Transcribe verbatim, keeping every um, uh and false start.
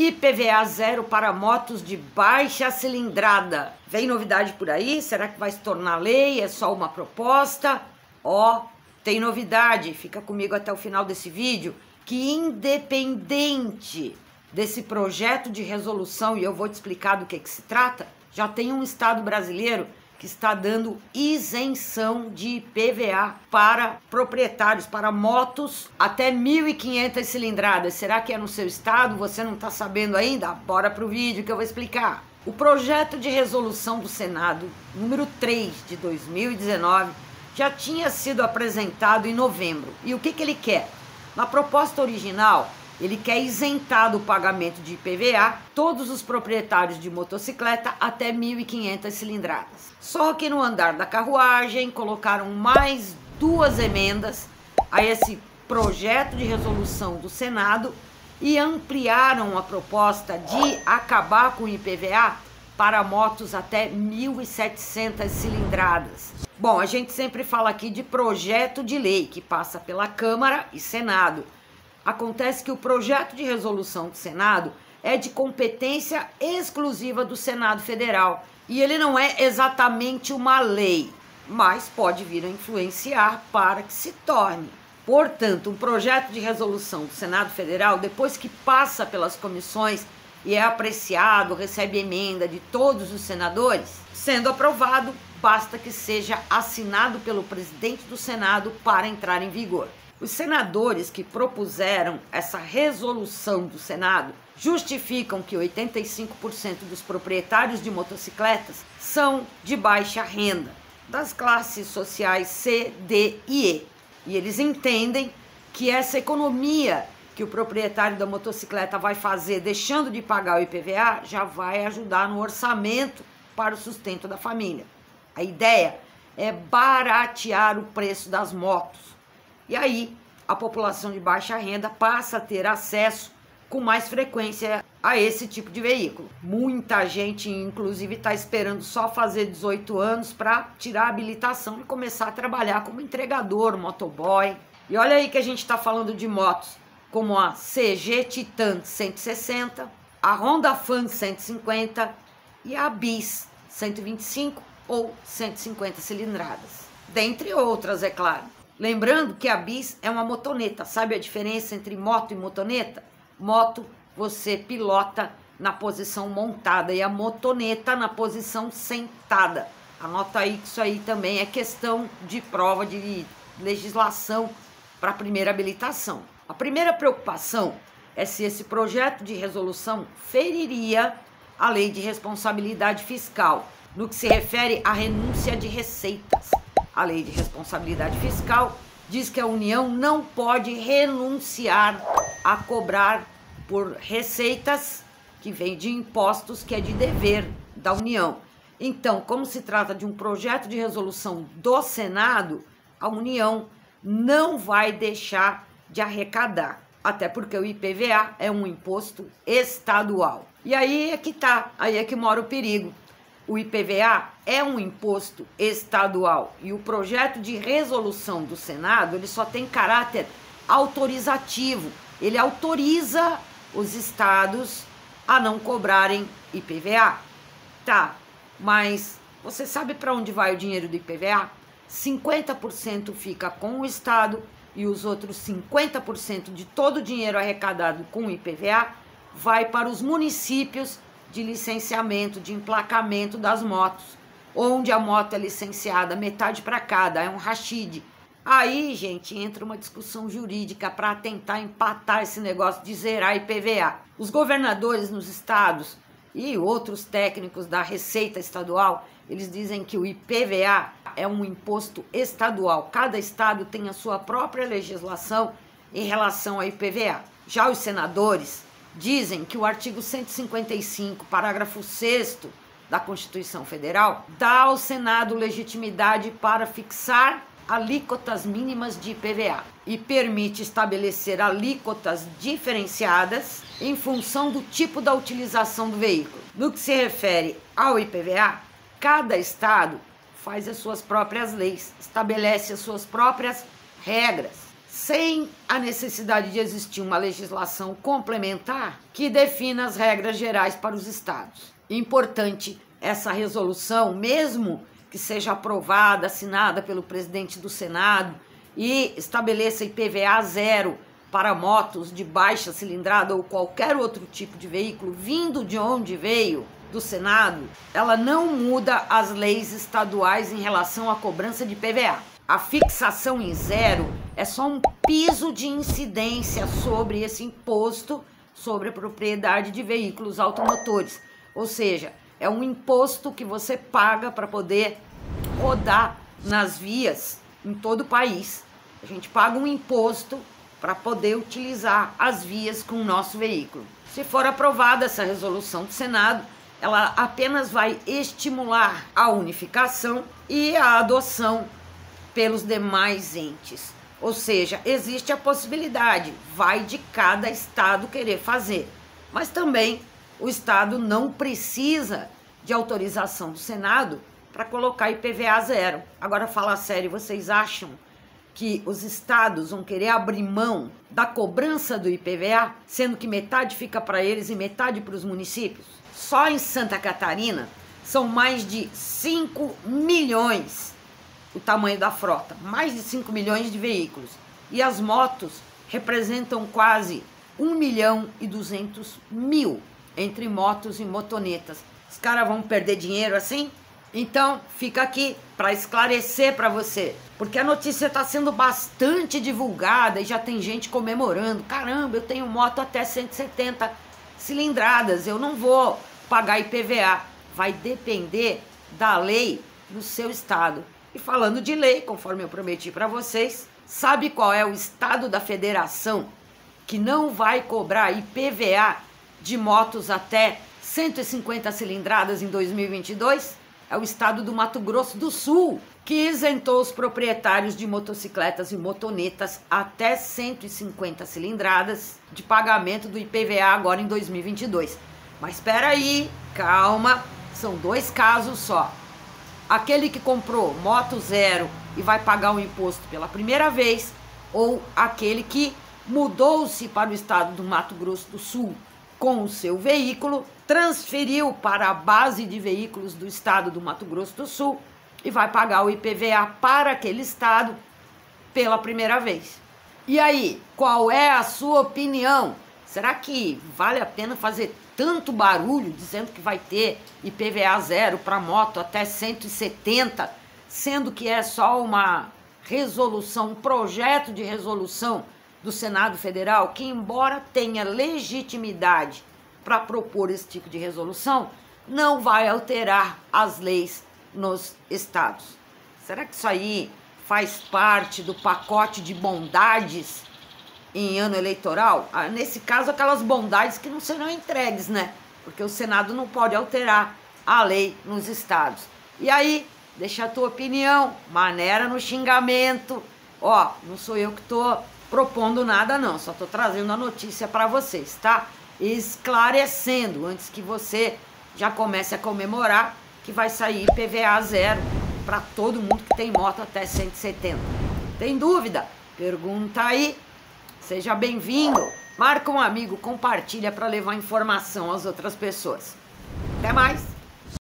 I P V A zero para motos de baixa cilindrada. Vem novidade por aí? Será que vai se tornar lei? É só uma proposta? Ó, tem novidade. Fica comigo até o final desse vídeo, que independente desse projeto de resolução, e eu vou te explicar do que que se trata, já tem um estado brasileiro que está dando isenção de I P V A para proprietários, para motos até mil e quinhentas cilindradas. Será que é no seu estado? Você não está sabendo ainda? Bora para o vídeo que eu vou explicar. O projeto de resolução do Senado, número três de dois mil e dezenove, já tinha sido apresentado em novembro. E o que que ele quer? Na proposta original, ele quer isentar do pagamento de I P V A todos os proprietários de motocicleta até mil e quinhentas cilindradas. Só que no andar da carruagem colocaram mais duas emendas a esse projeto de resolução do Senado e ampliaram a proposta de acabar com o I P V A para motos até mil e setecentas cilindradas. Bom, a gente sempre fala aqui de projeto de lei que passa pela Câmara e Senado. Acontece que o projeto de resolução do Senado é de competência exclusiva do Senado Federal e ele não é exatamente uma lei, mas pode vir a influenciar para que se torne. Portanto, um projeto de resolução do Senado Federal, depois que passa pelas comissões e é apreciado, recebe emenda de todos os senadores, sendo aprovado, basta que seja assinado pelo presidente do Senado para entrar em vigor. Os senadores que propuseram essa resolução do Senado justificam que oitenta e cinco por cento dos proprietários de motocicletas são de baixa renda, das classes sociais C, D e E. E eles entendem que essa economia que o proprietário da motocicleta vai fazer deixando de pagar o I P V A já vai ajudar no orçamento para o sustento da família. A ideia é baratear o preço das motos. E aí, a população de baixa renda passa a ter acesso com mais frequência a esse tipo de veículo. Muita gente, inclusive, está esperando só fazer dezoito anos para tirar a habilitação e começar a trabalhar como entregador, motoboy. E olha aí que a gente está falando de motos como a C G Titan cento e sessenta, a Honda Fan cento e cinquenta e a Bis cento e vinte e cinco ou cento e cinquenta cilindradas, dentre outras, é claro. Lembrando que a Bis é uma motoneta. Sabe a diferença entre moto e motoneta? Moto você pilota na posição montada e a motoneta na posição sentada. Anota aí que isso aí também é questão de prova de legislação para a primeira habilitação. A primeira preocupação é se esse projeto de resolução feriria a lei de responsabilidade fiscal no que se refere à renúncia de receitas. A lei de responsabilidade fiscal diz que a União não pode renunciar a cobrar por receitas que vêm de impostos, que é de dever da União. Então, como se trata de um projeto de resolução do Senado, a União não vai deixar de arrecadar, até porque o I P V A é um imposto estadual. E aí é que tá, aí é que mora o perigo. O I P V A é um imposto estadual e o projeto de resolução do Senado ele só tem caráter autorizativo. Ele autoriza os estados a não cobrarem I P V A. Tá, mas você sabe para onde vai o dinheiro do I P V A? cinquenta por cento fica com o estado e os outros cinquenta por cento de todo o dinheiro arrecadado com o I P V A vai para os municípios de licenciamento, de emplacamento das motos, onde a moto é licenciada, metade para cada, é um rachide. Aí, gente, entra uma discussão jurídica para tentar empatar esse negócio de zerar I P V A. Os governadores nos estados e outros técnicos da Receita Estadual, eles dizem que o I P V A é um imposto estadual. Cada estado tem a sua própria legislação em relação ao I P V A. Já os senadores dizem que o artigo cento e cinquenta e cinco, parágrafo sexto da Constituição Federal, dá ao Senado legitimidade para fixar alíquotas mínimas de I P V A e permite estabelecer alíquotas diferenciadas em função do tipo da utilização do veículo. No que se refere ao I P V A, cada estado faz as suas próprias leis, estabelece as suas próprias regras. sem a necessidade de existir uma legislação complementar que defina as regras gerais para os estados. Importante essa resolução, mesmo que seja aprovada, assinada pelo presidente do Senado e estabeleça I P V A zero para motos de baixa cilindrada ou qualquer outro tipo de veículo vindo de onde veio, do Senado, ela não muda as leis estaduais em relação à cobrança de I P V A. A fixação em zero é só um piso de incidência sobre esse imposto sobre a propriedade de veículos automotores, ou seja, é um imposto que você paga para poder rodar nas vias em todo o país. A gente paga um imposto para poder utilizar as vias com o nosso veículo. Se for aprovada essa resolução do Senado, ela apenas vai estimular a unificação e a adoção pelos demais entes. Ou seja, existe a possibilidade, vai de cada estado querer fazer, mas também o estado não precisa de autorização do Senado para colocar I P V A zero. Agora, falar sério, vocês acham que os estados vão querer abrir mão da cobrança do I P V A, sendo que metade fica para eles e metade para os municípios? Só em Santa Catarina são mais de cinco milhões o tamanho da frota, mais de cinco milhões de veículos. E as motos representam quase um milhão e duzentos mil entre motos e motonetas. Os caras vão perder dinheiro assim? Então, fica aqui para esclarecer para você, porque a notícia está sendo bastante divulgada e já tem gente comemorando. Caramba, eu tenho moto até cento e setenta cilindradas, eu não vou pagar I P V A. Vai depender da lei no seu estado. E falando de lei, conforme eu prometi para vocês, sabe qual é o estado da federação que não vai cobrar I P V A de motos até cento e cinquenta cilindradas em dois mil e vinte e dois? É o estado do Mato Grosso do Sul, que isentou os proprietários de motocicletas e motonetas até cento e cinquenta cilindradas de pagamento do I P V A agora em dois mil e vinte e dois. Mas espera aí, calma, são dois casos só. Aquele que comprou moto zero e vai pagar o imposto pela primeira vez, ou aquele que mudou-se para o estado do Mato Grosso do Sul com o seu veículo, transferiu para a base de veículos do estado do Mato Grosso do Sul e vai pagar o I P V A para aquele estado pela primeira vez. E aí, qual é a sua opinião? Será que vale a pena fazer tanto barulho dizendo que vai ter I P V A zero para moto até cento e setenta, sendo que é só uma resolução, um projeto de resolução do Senado Federal, que embora tenha legitimidade para propor esse tipo de resolução, não vai alterar as leis nos estados? Será que isso aí faz parte do pacote de bondades em ano eleitoral? Ah, nesse caso, aquelas bondades que não serão entregues, né? Porque o Senado não pode alterar a lei nos estados. E aí, deixa a tua opinião, maneira no xingamento. Ó, não sou eu que tô propondo nada não, só estou trazendo a notícia para vocês, tá? Esclarecendo, antes que você já comece a comemorar que vai sair I P V A zero para todo mundo que tem moto até cento e setenta. Tem dúvida? Pergunta aí, seja bem-vindo, marca um amigo, compartilha para levar informação às outras pessoas. Até mais!